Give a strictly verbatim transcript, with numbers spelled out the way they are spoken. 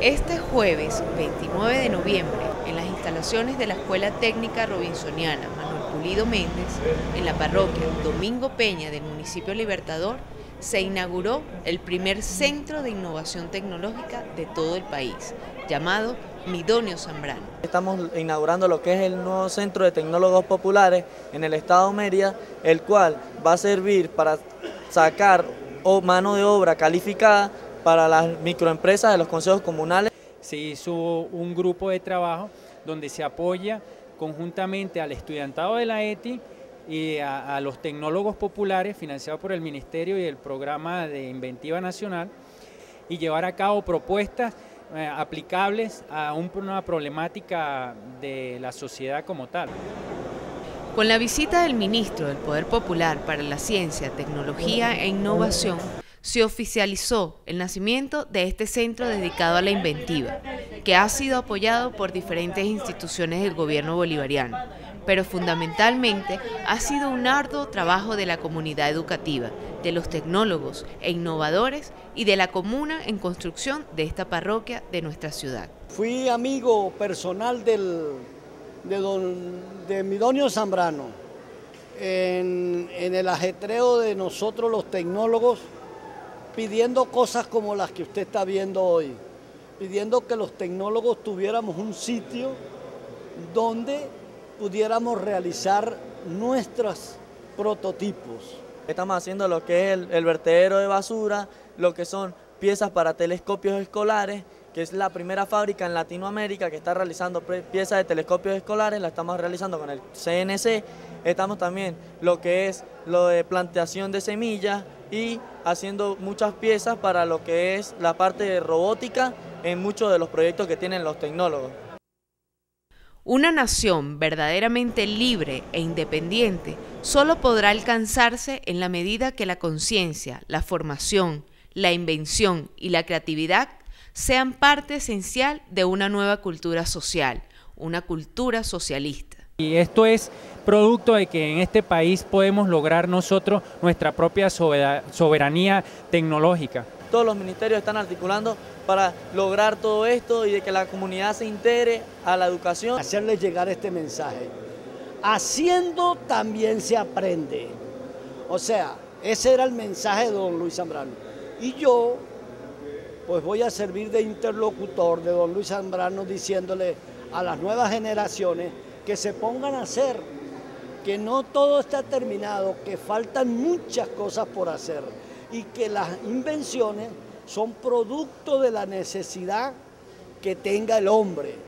Este jueves veintinueve de noviembre, en las instalaciones de la Escuela Técnica Robinsoniana Manuel Pulido Méndez, en la parroquia Domingo Peña del Municipio Libertador, se inauguró el primer centro de innovación tecnológica de todo el país, llamado Midonio Zambrano. Estamos inaugurando lo que es el nuevo Centro de Tecnólogos Populares en el estado Mérida, el cual va a servir para sacar mano de obra calificada para las microempresas de los consejos comunales. Se hizo un grupo de trabajo donde se apoya conjuntamente al estudiantado de la E T I y a, a los tecnólogos populares financiados por el Ministerio y el Programa de Inventiva Nacional, y llevar a cabo propuestas eh, aplicables a un, una problemática de la sociedad como tal. Con la visita del Ministro del Poder Popular para la Ciencia, Tecnología e Innovación, se oficializó el nacimiento de este centro dedicado a la inventiva, que ha sido apoyado por diferentes instituciones del gobierno bolivariano, pero fundamentalmente ha sido un arduo trabajo de la comunidad educativa, de los tecnólogos e innovadores y de la comuna en construcción de esta parroquia de nuestra ciudad. Fui amigo personal del, de, don, de Midonio Zambrano en, en el ajetreo de nosotros los tecnólogos, pidiendo cosas como las que usted está viendo hoy, pidiendo que los tecnólogos tuviéramos un sitio donde pudiéramos realizar nuestros prototipos. Estamos haciendo lo que es el, el vertedero de basura, lo que son piezas para telescopios escolares, que es la primera fábrica en Latinoamérica que está realizando piezas de telescopios escolares, la estamos realizando con el C N C, estamos también lo que es lo de plantación de semillas, y haciendo muchas piezas para lo que es la parte de robótica en muchos de los proyectos que tienen los tecnólogos. Una nación verdaderamente libre e independiente solo podrá alcanzarse en la medida que la conciencia, la formación, la invención y la creatividad sean parte esencial de una nueva cultura social, una cultura socialista. Y esto es producto de que en este país podemos lograr nosotros nuestra propia soberanía tecnológica. Todos los ministerios están articulando para lograr todo esto y de que la comunidad se integre a la educación. Hacerles llegar este mensaje. Haciendo también se aprende. O sea, ese era el mensaje de don Luis Zambrano. Y yo, pues voy a servir de interlocutor de don Luis Zambrano, diciéndole a las nuevas generaciones que se pongan a hacer, que no todo está terminado, que faltan muchas cosas por hacer y que las invenciones son producto de la necesidad que tenga el hombre.